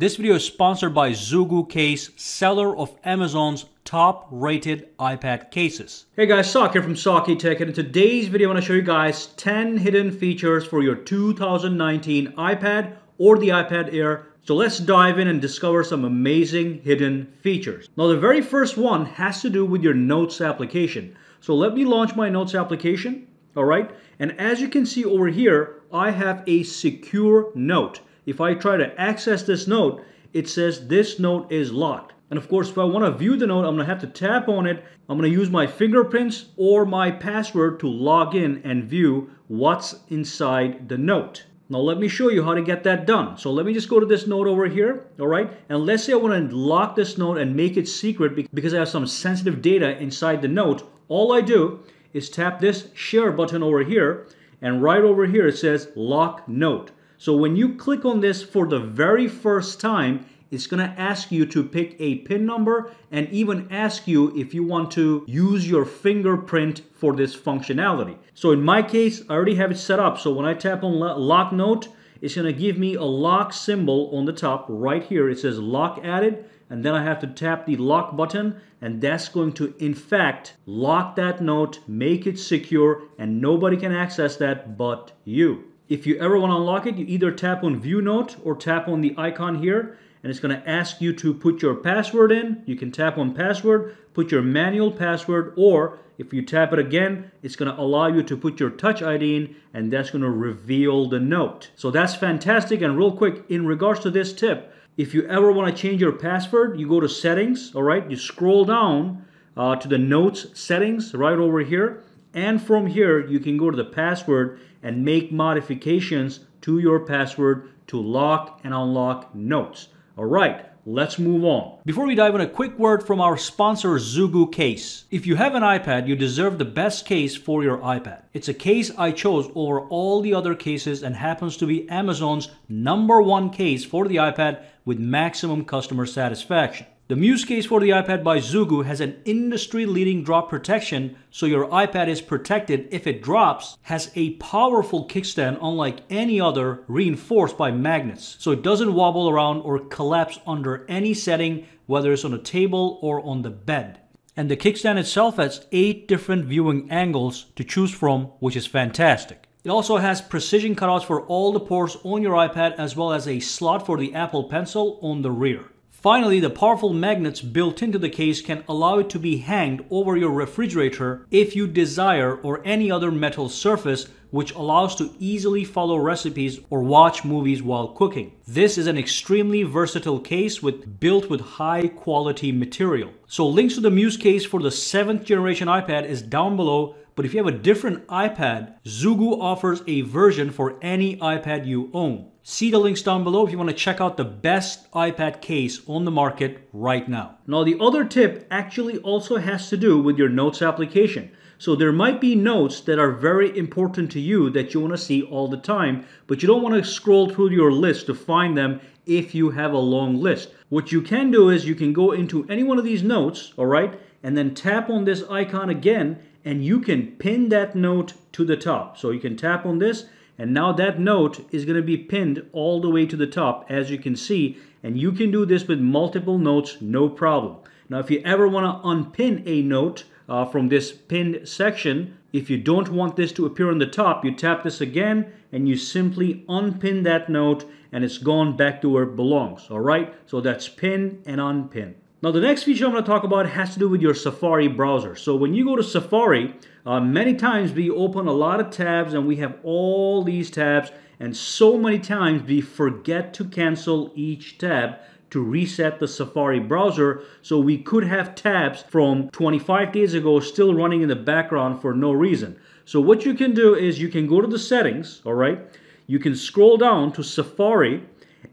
This video is sponsored by Zugu Case, seller of Amazon's top-rated iPad cases. Hey guys, Saki here from Saki Tech, and in today's video I want to show you guys 10 hidden features for your 2019 iPad or the iPad Air. So let's dive in and discover some amazing hidden features. Now the very first one has to do with your Notes application. So let me launch my Notes application, alright? And as you can see over here, I have a secure note. If I try to access this note, it says this note is locked. And of course, if I want to view the note, I'm going to have to tap on it. I'm going to use my fingerprints or my password to log in and view what's inside the note. Now let me show you how to get that done. So let me just go to this note over here, all right? And let's say I want to lock this note and make it secret because I have some sensitive data inside the note. All I do is tap this share button over here, and right over here it says lock note. So when you click on this for the very first time, it's going to ask you to pick a PIN number and even ask you if you want to use your fingerprint for this functionality. So in my case, I already have it set up. So when I tap on lock note, it's going to give me a lock symbol on the top right here. It says lock added, and then I have to tap the lock button, and that's going to, in fact, lock that note, make it secure, and nobody can access that but you. If you ever want to unlock it, you either tap on View Note or tap on the icon here, and it's going to ask you to put your password in. You can tap on password, put your manual password, or if you tap it again, it's going to allow you to put your Touch ID in, and that's going to reveal the note. So that's fantastic. And real quick, in regards to this tip, if you ever want to change your password, you go to Settings, all right? You scroll down to the Notes settings right over here. And from here, you can go to the password and make modifications to your password to lock and unlock notes. All right, let's move on. Before we dive in, a quick word from our sponsor, Zugu Case. If you have an iPad, you deserve the best case for your iPad. It's a case I chose over all the other cases and happens to be Amazon's #1 case for the iPad with maximum customer satisfaction. The Muse case for the iPad by Zugu has an industry-leading drop protection, so your iPad is protected if it drops, has a powerful kickstand unlike any other, reinforced by magnets, so it doesn't wobble around or collapse under any setting, whether it's on a table or on the bed. And the kickstand itself has 8 different viewing angles to choose from, which is fantastic. It also has precision cutouts for all the ports on your iPad, as well as a slot for the Apple Pencil on the rear. Finally, the powerful magnets built into the case can allow it to be hanged over your refrigerator if you desire, or any other metal surface, which allows to easily follow recipes or watch movies while cooking. This is an extremely versatile case built with high quality material. So links to the Muse case for the 7th generation iPad is down below, but if you have a different iPad, Zugu offers a version for any iPad you own. See the links down below if you want to check out the best iPad case on the market right now. Now the other tip actually also has to do with your Notes application. So there might be notes that are very important to you that you want to see all the time, but you don't want to scroll through your list to find them if you have a long list. What you can do is you can go into any one of these notes, all right, and then tap on this icon again, and you can pin that note to the top. So you can tap on this, and now that note is going to be pinned all the way to the top, as you can see, and you can do this with multiple notes, no problem. Now, if you ever want to unpin a note from this pinned section, if you don't want this to appear on the top, you tap this again, and you simply unpin that note, and it's gone back to where it belongs, all right? So that's pin and unpin. Now, the next feature I'm going to talk about has to do with your Safari browser. So when you go to Safari, many times we open a lot of tabs and we have all these tabs, and so many times we forget to cancel each tab to reset the Safari browser. So we could have tabs from 25 days ago still running in the background for no reason. So what you can do is you can go to the settings, all right? You can scroll down to Safari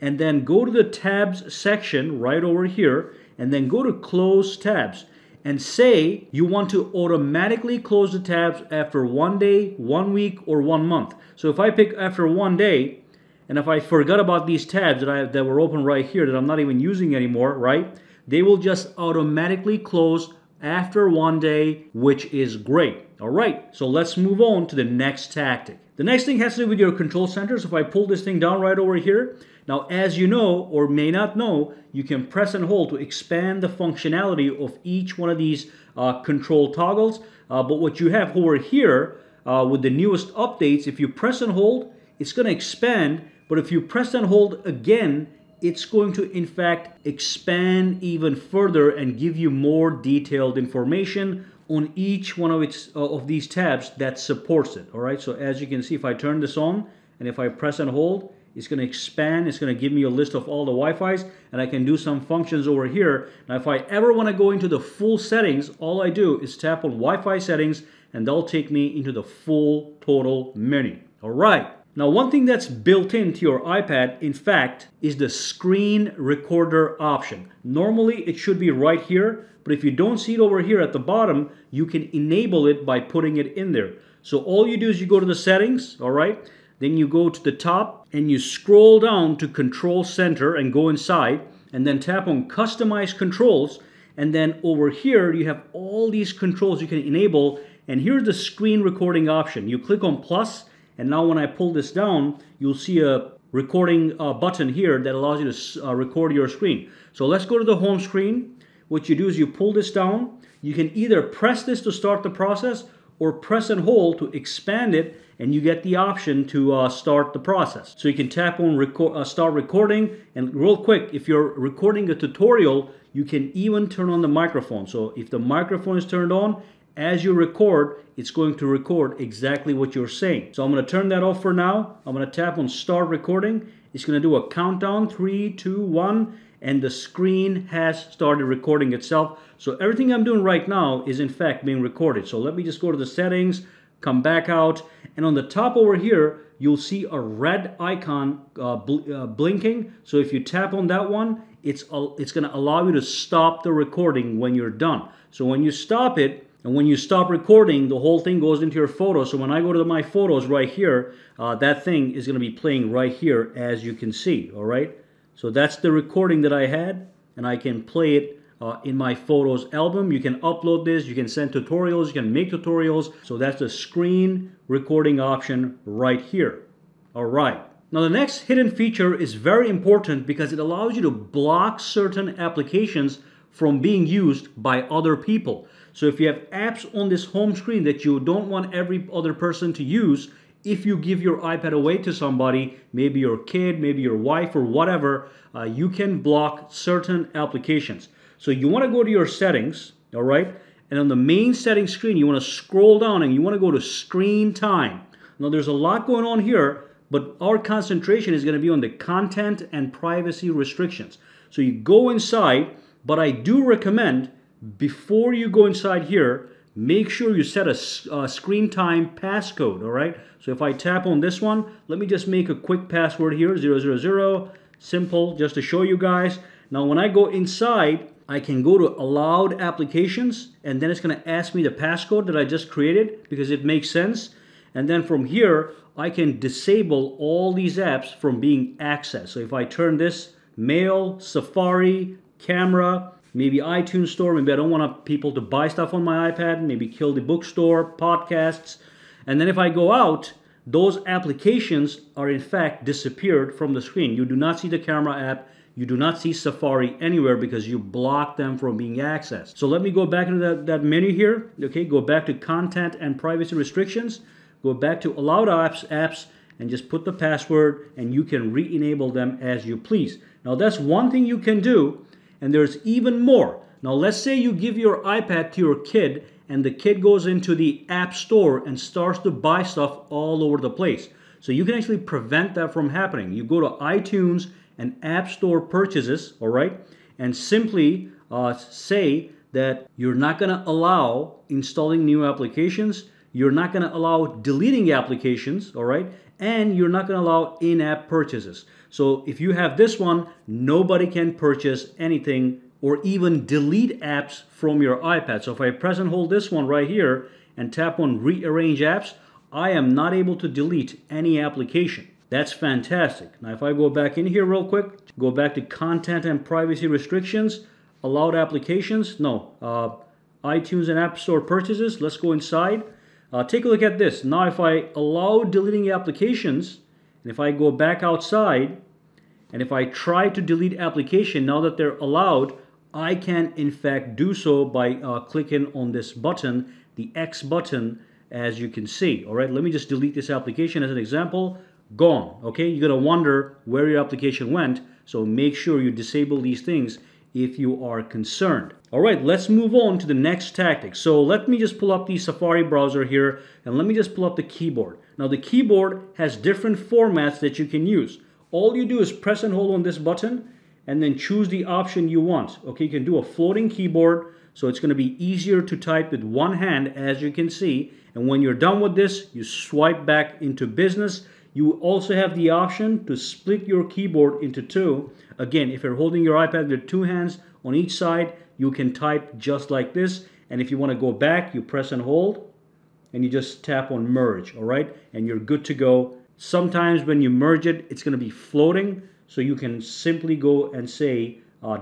and then go to the tabs section right over here, and then go to close tabs and say you want to automatically close the tabs after 1 day, 1 week, or 1 month. So if I pick after 1 day, and if I forgot about these tabs that were open right here that I'm not even using anymore, right? They will just automatically close after 1 day, which is great. All right, so let's move on to the next tactic. The next thing has to do with your control center. So if I pull this thing down right over here, Now, as you know or may not know, you can press and hold to expand the functionality of each one of these control toggles. But what you have over here with the newest updates, if you press and hold, it's going to expand. But if you press and hold again, it's going to, in fact, expand even further and give you more detailed information on each one of its of these tabs that supports it. All right. So as you can see, if I turn this on and if I press and hold, it's going to expand. It's going to give me a list of all the Wi-Fi's, and I can do some functions over here. Now, if I ever want to go into the full settings, all I do is tap on Wi-Fi settings, and they'll take me into the full total menu. All right. Now, one thing that's built into your iPad, in fact, is the screen recorder option. Normally, it should be right here, but if you don't see it over here at the bottom, you can enable it by putting it in there. So all you do is you go to the settings, all right? Then you go to the top and you scroll down to Control Center and go inside and then tap on Customize Controls. And then over here, you have all these controls you can enable. And here's the screen recording option. You click on plus. And now when I pull this down, you'll see a recording button here that allows you to record your screen. So let's go to the home screen. What you do is you pull this down. You can either press this to start the process or press and hold to expand it, and you get the option to start the process. So you can tap on start recording, and real quick, if you're recording a tutorial, you can even turn on the microphone. So if the microphone is turned on, as you record, it's going to record exactly what you're saying. So I'm going to turn that off for now. I'm going to tap on start recording. It's going to do a countdown, 3, 2, 1, and the screen has started recording itself. So everything I'm doing right now is in fact being recorded. So let me just go to the settings, come back out, and on the top over here, you'll see a red icon blinking. So if you tap on that one, it's going to allow you to stop the recording when you're done. So when you stop it, and when you stop recording, the whole thing goes into your photo. So when I go to my photos right here, that thing is going to be playing right here, as you can see. All right. So that's the recording that I had, and I can play it in my photos album. You can upload this. You can send tutorials. You can make tutorials. So that's the screen recording option right here. All right. Now, the next hidden feature is very important because it allows you to block certain applications from being used by other people. So if you have apps on this home screen that you don't want every other person to use, if you give your iPad away to somebody, maybe your kid, maybe your wife or whatever, you can block certain applications. So you want to go to your settings, all right? And on the main settings screen, you want to scroll down and you want to go to screen time. Now there's a lot going on here, but our concentration is going to be on the content and privacy restrictions. So you go inside, but I do recommend before you go inside here, make sure you set a screen time passcode, all right? So if I tap on this one, let me just make a quick password here, 000, simple, just to show you guys. Now, when I go inside, I can go to allowed applications, and then it's going to ask me the passcode that I just created because it makes sense. And then from here, I can disable all these apps from being accessed. So if I turn this, Mail, Safari, Camera, maybe iTunes Store, maybe I don't want people to buy stuff on my iPad, maybe kill the bookstore, podcasts. And then if I go out, those applications are in fact disappeared from the screen. You do not see the camera app, you do not see Safari anywhere because you block them from being accessed. So let me go back into that menu here, okay, go back to content and privacy restrictions, go back to allowed apps, and just put the password and you can re-enable them as you please. Now that's one thing you can do. And there's even more. Now, let's say you give your iPad to your kid and the kid goes into the app store and starts to buy stuff all over the place. So you can actually prevent that from happening. You go to iTunes and app store purchases, all right, and simply say that you're not going to allow installing new applications. You're not going to allow deleting applications, all right, and you're not going to allow in-app purchases. So if you have this one, nobody can purchase anything or even delete apps from your iPad. So if I press and hold this one right here and tap on rearrange apps, I am not able to delete any application. That's fantastic. Now, if I go back in here real quick, go back to content and privacy restrictions, allowed applications, no, iTunes and App Store purchases. Let's go inside. Take a look at this. Now, if I allow deleting applications, and if I go back outside And if I try to delete application, now that they're allowed, I can in fact do so by clicking on this button, the X button, as you can see. All right, let me just delete this application as an example. Gone. Okay, you're gonna wonder where your application went, so make sure you disable these things if you are concerned. All right, let's move on to the next tactic. So let me just pull up the Safari browser here, and let me just pull up the keyboard. Now the keyboard has different formats that you can use. All you do is press and hold on this button and then choose the option you want. Okay, you can do a floating keyboard, so it's going to be easier to type with one hand, as you can see. And when you're done with this, you swipe back into business. You also have the option to split your keyboard into two. Again, if you're holding your iPad with two hands on each side, you can type just like this. And if you want to go back, you press and hold and you just tap on merge, all right? And you're good to go. Sometimes when you merge it, it's going to be floating, so you can simply go and say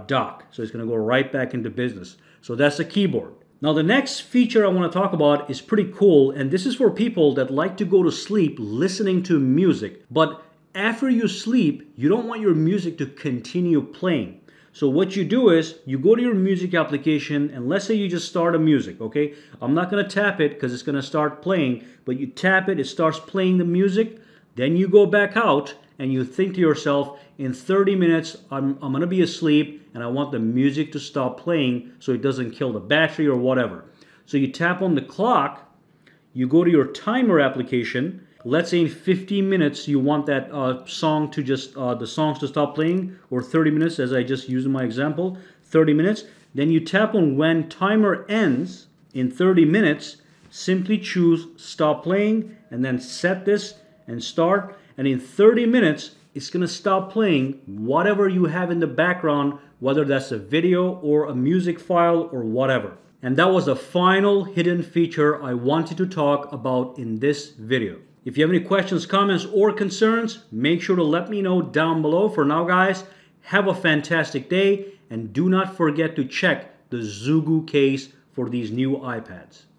dock. So it's going to go right back into business. So that's the keyboard. Now the next feature I want to talk about is pretty cool, and this is for people that like to go to sleep listening to music. But after you sleep, you don't want your music to continue playing. So what you do is you go to your music application, and let's say you just start a music, okay? I'm not going to tap it because it's going to start playing, but you tap it, it starts playing the music. Then you go back out and you think to yourself, in 30 minutes, I'm going to be asleep and I want the music to stop playing so it doesn't kill the battery or whatever. So you tap on the clock, you go to your timer application. Let's say in 15 minutes you want that song to just, the songs to stop playing, or 30 minutes as I just used in my example, 30 minutes. Then you tap on when timer ends in 30 minutes, simply choose stop playing and then set this and start. And in 30 minutes, it's going to stop playing whatever you have in the background, whether that's a video or a music file or whatever. And that was the final hidden feature I wanted to talk about in this video. If you have any questions, comments, or concerns, make sure to let me know down below. For now, guys, have a fantastic day, and do not forget to check the Zugu Case for these new iPads.